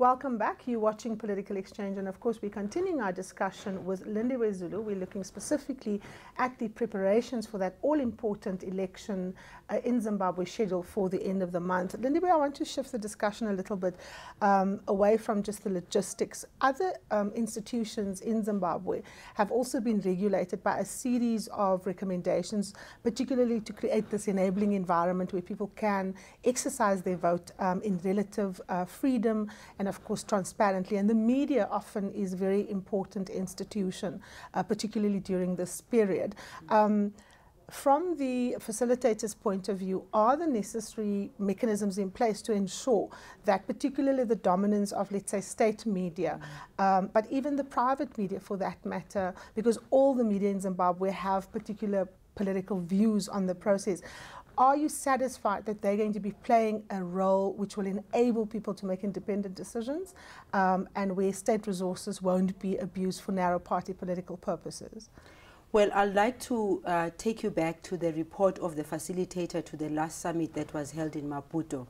Welcome back. You're watching Political Exchange, and of course we're continuing our discussion with Lindiwe Zulu. We're looking specifically at the preparations for that all-important election in Zimbabwe scheduled for the end of the month. Lindiwe, I want to shift the discussion a little bit away from just the logistics. Other institutions in Zimbabwe have also been regulated by a series of recommendations, particularly to create this enabling environment where people can exercise their vote in relative freedom and of course transparently, and the media often is a very important institution, particularly during this period. From the facilitator's point of view, are the necessary mechanisms in place to ensure that particularly the dominance of, let's say, state media, but even the private media for that matter, because all the media in Zimbabwe have particular political views on the process. Are you satisfied that they're going to be playing a role which will enable people to make independent decisions and where state resources won't be abused for narrow party political purposes? Well, I'd like to take you back to the report of the facilitator to the last summit that was held in Maputo.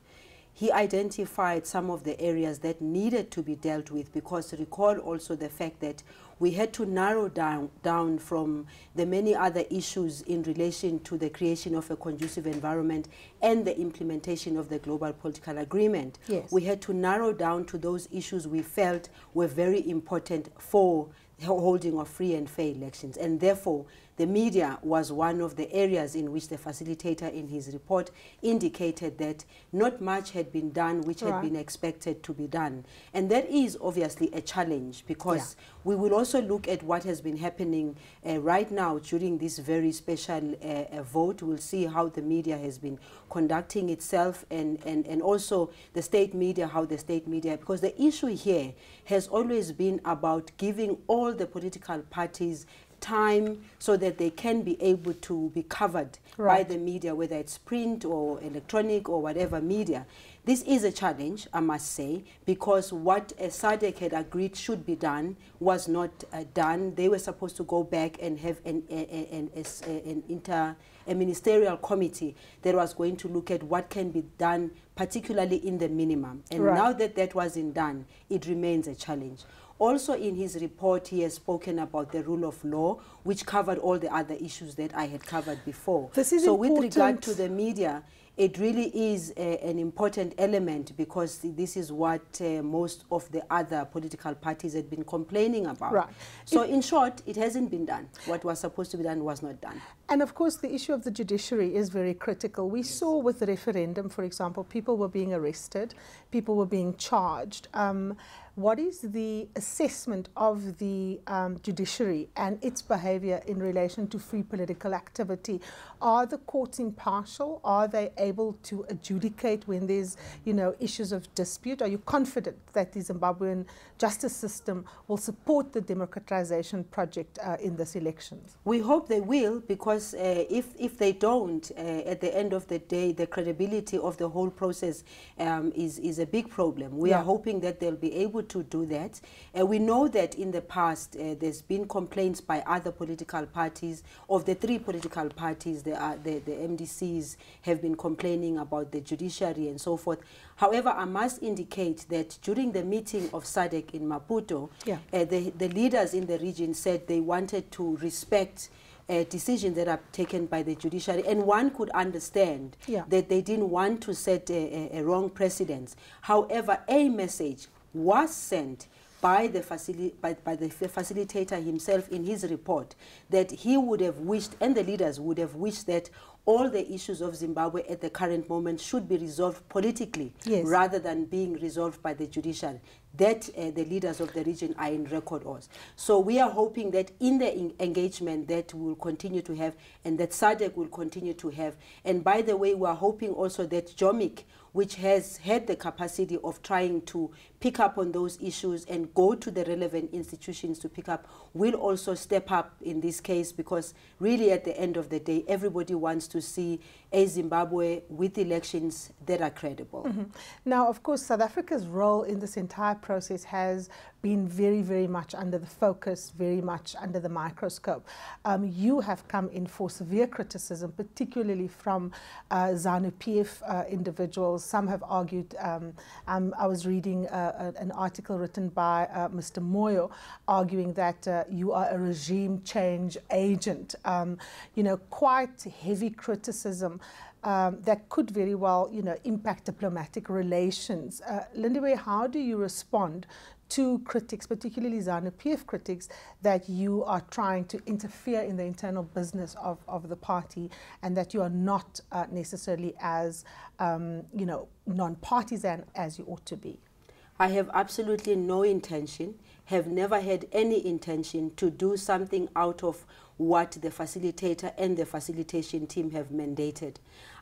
He identified some of the areas that needed to be dealt with, because recall also the fact that we had to narrow down from the many other issues in relation to the creation of a conducive environment and the implementation of the global political agreement. Yes. We had to narrow down to those issues we felt were very important for the holding of free and fair elections, and therefore the media was one of the areas in which the facilitator in his report indicated that not much had been done which had been expected to be done. And that is obviously a challenge, because we will also look at what has been happening right now during this very special vote. We'll see how the media has been conducting itself, and also the state media, how the state media, because the issue here has always been about giving all the political parties time so that they can be able to be covered by the media, whether it's print or electronic or whatever media. This is a challenge, I must say, because what SADC had agreed should be done was not done. They were supposed to go back and have a ministerial committee that was going to look at what can be done, particularly in the minimum. And now that that wasn't done, it remains a challenge. Also in his report, he has spoken about the rule of law, which covered all the other issues that I had covered before. This is important. With regard to the media, it really is an important element, because this is what most of the other political parties had been complaining about. So in short, it hasn't been done. What was supposed to be done was not done. And of course, the issue of the judiciary is very critical. We saw with the referendum, for example, people were being arrested, people were being charged. What is the assessment of the judiciary and its behavior in relation to free political activity? Are the courts impartial? Are they able to adjudicate when there's, you know, issues of dispute? Are you confident that the Zimbabwean justice system will support the democratization project in this election? We hope they will, because if they don't, at the end of the day, the credibility of the whole process is a big problem. We are hoping that they'll be able to do that. We know that in the past there's been complaints by other political parties. Of the three political parties, the MDCs have been complaining about the judiciary and so forth. However, I must indicate that during the meeting of SADC in Maputo, the leaders in the region said they wanted to respect decisions that are taken by the judiciary, and one could understand that they didn't want to set a wrong precedent. However, a message was sent by the facilitator himself in his report that he would have wished, and the leaders would have wished, that all the issues of Zimbabwe at the current moment should be resolved politically rather than being resolved by the judiciary. That the leaders of the region are in record of. So we are hoping that in the engagement that we will continue to have, and that SADC will continue to have, and by the way, we are hoping also that JOMIC, which has had the capacity of trying to pick up on those issues and go to the relevant institutions to pick up, will also step up in this case, because really at the end of the day, everybody wants to see a Zimbabwe with elections that are credible. Mm-hmm. Now, of course, South Africa's role in this entire process has been very, very much under the focus, very much under the microscope. You have come in for severe criticism, particularly from ZANU-PF individuals. Some have argued, I was reading an article written by Mr. Moyo, arguing that you are a regime change agent. You know, quite heavy criticism that could very well, you know, impact diplomatic relations. Lindiwe, how do you respond to critics, particularly ZANU-PF critics, that you are trying to interfere in the internal business of the party, and that you are not necessarily as, you know, non-partisan as you ought to be? I have absolutely no intention, have never had any intention to do something out of what the facilitator and the facilitation team have mandated.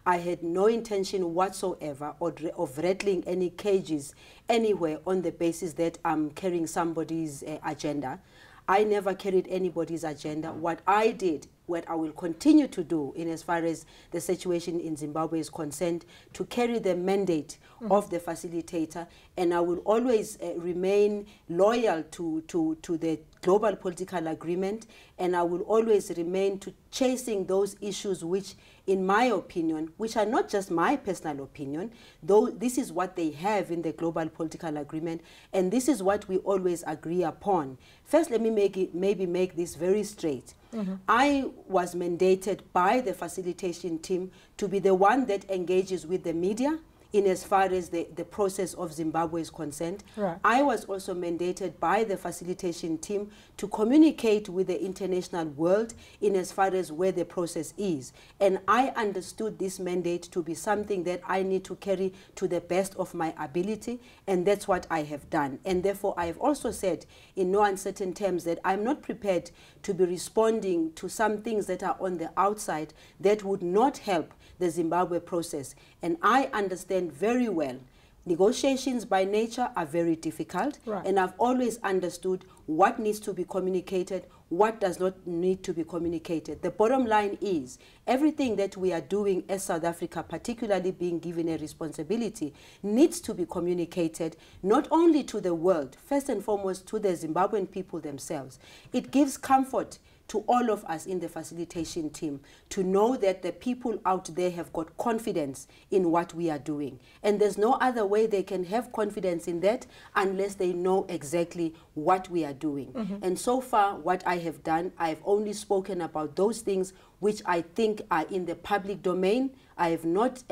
I had no intention whatsoever of rattling any cages anywhere on the basis that I'm carrying somebody's agenda. I never carried anybody's agenda. What I did, what I will continue to do in as far as the situation in Zimbabwe is concerned, to carry the mandate of the facilitator, and I will always remain loyal to the global political agreement, and I will always remain to chasing those issues which, in my opinion, which are not just my personal opinion, though this is what they have in the global political agreement, and this is what we always agree upon. First, let me maybe make this very straight. Mm-hmm. I was mandated by the facilitation team to be the one that engages with the media in as far as the process of Zimbabwe is concerned. Right. I was also mandated by the facilitation team to communicate with the international world in as far as where the process is. And I understood this mandate to be something that I need to carry to the best of my ability, and that's what I have done. And therefore, I have also said in no uncertain terms that I'm not prepared to be responding to some things that are on the outside that would not help the Zimbabwe process. And I understand very well, negotiations by nature are very difficult, right, and I've always understood what needs to be communicated, what does not need to be communicated. The bottom line is everything that we are doing as South Africa, particularly being given a responsibility, needs to be communicated not only to the world, first and foremost to the Zimbabwean people themselves. It gives comfort to all of us in the facilitation team to know that the people out there have got confidence in what we are doing. And there's no other way they can have confidence in that unless they know exactly what we are doing. Mm-hmm. And so far, what I have done, I've only spoken about those things which I think are in the public domain. I have not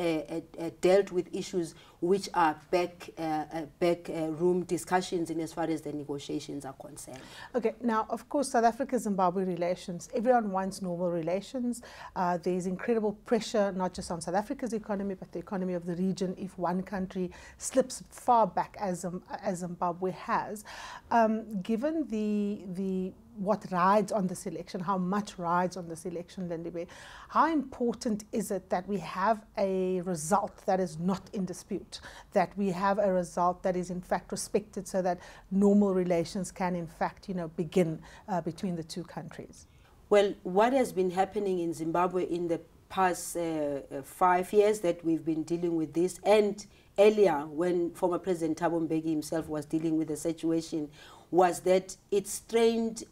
dealt with issues which are back room discussions in as far as the negotiations are concerned. Okay, now, of course, South Africa-Zimbabwe relations, everyone wants normal relations. There's incredible pressure, not just on South Africa's economy, but the economy of the region if one country slips far back as Zimbabwe has. Given what rides on this election, how much rides on this election, Lindiwe, how important is it that we have a result that is not in dispute, that we have a result that is in fact respected so that normal relations can in fact, you know, begin between the two countries? Well, what has been happening in Zimbabwe in the past 5 years that we've been dealing with this, and earlier when former President Thabo Mbeki himself was dealing with the situation, was that it strained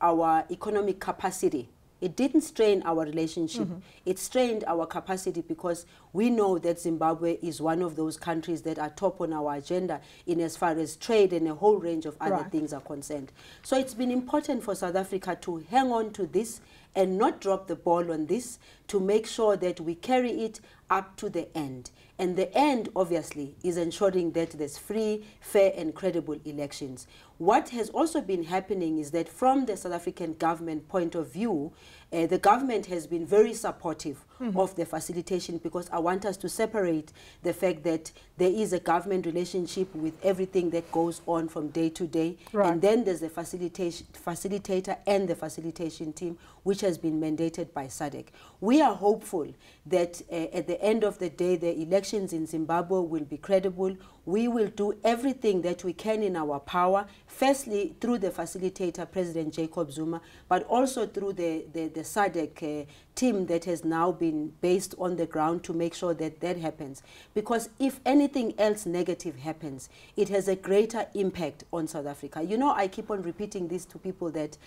our economic capacity. It didn't strain our relationship. Mm-hmm. It strained our capacity because we know that Zimbabwe is one of those countries that are top on our agenda in as far as trade and a whole range of other right. things are concerned. So it's been important for South Africa to hang on to this and not drop the ball on this, to make sure that we carry it up to the end. And the end, obviously, is ensuring that there's free, fair, and credible elections. What has also been happening is that from the South African government point of view, the government has been very supportive mm-hmm. of the facilitation, because I want us to separate the fact that there is a government relationship with everything that goes on from day to day. Right. And then there's the facilitator and the facilitation team, which has been mandated by SADC. We are hopeful that at the end of the day, the elections in Zimbabwe will be credible, we will do everything that we can in our power, firstly through the facilitator, President Jacob Zuma, but also through the SADC team that has now been based on the ground to make sure that that happens. Because if anything else negative happens, it has a greater impact on South Africa. You know, I keep on repeating this to people that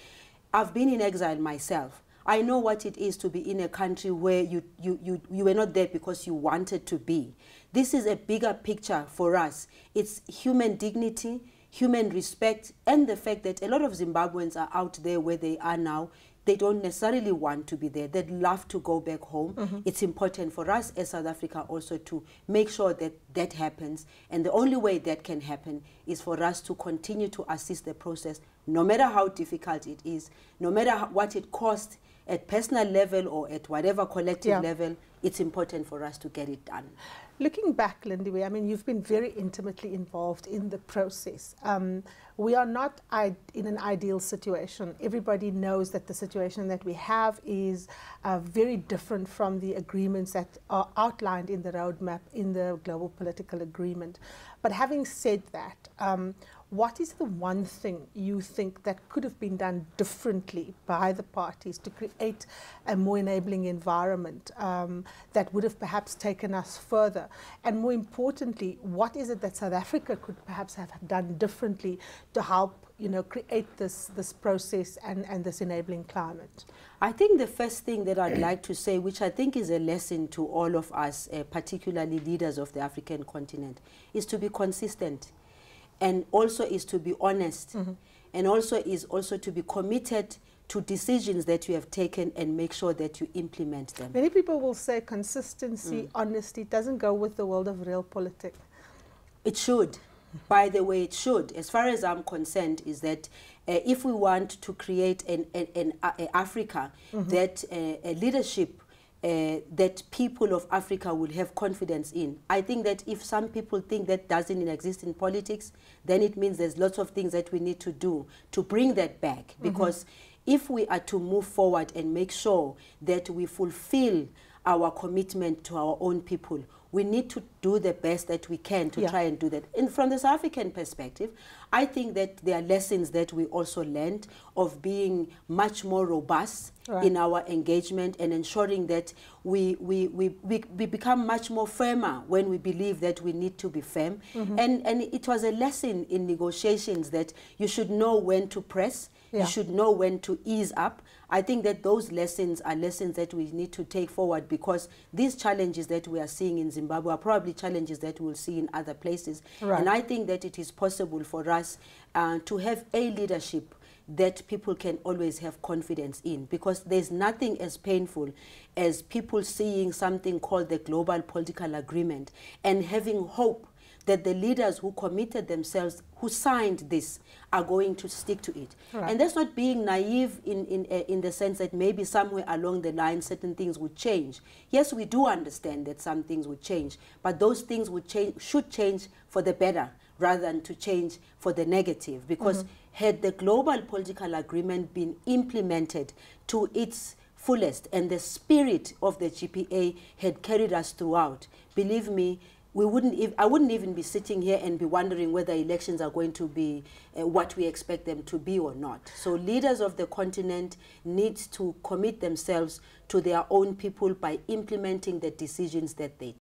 I've been in exile myself. I know what it is to be in a country where you were not there because you wanted to be. This is a bigger picture for us. It's human dignity, human respect, and the fact that a lot of Zimbabweans are out there where they are now. They don't necessarily want to be there. They'd love to go back home. Mm-hmm. It's important for us as South Africa also to make sure that that happens. And the only way that can happen is for us to continue to assist the process, no matter how difficult it is, no matter what it costs, at personal level or at whatever collective level, it's important for us to get it done. Looking back, Lindiwe, I mean, you've been very intimately involved in the process. We are not in an ideal situation. Everybody knows that the situation that we have is very different from the agreements that are outlined in the roadmap, in the global political agreement. But having said that, what is the one thing you think that could have been done differently by the parties to create a more enabling environment that would have perhaps taken us further? And more importantly, what is it that South Africa could perhaps have done differently to help, you know, create this process and this enabling climate? I think the first thing that I'd like to say, which I think is a lesson to all of us, particularly leaders of the African continent, is to be consistent. And also is to be honest, mm-hmm. and also to be committed to decisions that you have taken and make sure that you implement them. Many people will say consistency, honesty doesn't go with the world of real politics. It should. By the way, it should. As far as I'm concerned, is that if we want to create an Africa that a leadership that people of Africa will have confidence in. I think that if some people think that doesn't exist in politics, then it means there's lots of things that we need to do to bring that back. Because if we are to move forward and make sure that we fulfill our commitment to our own people, we need to do the best that we can to try and do that. And from the South African perspective, I think that there are lessons that we also learned of being much more robust in our engagement and ensuring that we become much more firmer when we believe that we need to be firm. And it was a lesson in negotiations that you should know when to press, you should know when to ease up. I think that those lessons are lessons that we need to take forward, because these challenges that we are seeing in Zimbabwe are probably challenges that we'll see in other places. And I think that it is possible for us to have a leadership that people can always have confidence in, because there's nothing as painful as people seeing something called the Global Political Agreement and having hope that the leaders who committed themselves, who signed this, are going to stick to it. And that's not being naive in the sense that maybe somewhere along the line certain things would change. Yes, we do understand that some things would change, but those things would change, should change for the better rather than to change for the negative. Because had the Global Political Agreement been implemented to its fullest and the spirit of the GPA had carried us throughout, believe me, we wouldn't. I wouldn't even be sitting here and be wondering whether elections are going to be what we expect them to be or not. So leaders of the continent need to commit themselves to their own people by implementing the decisions that they take.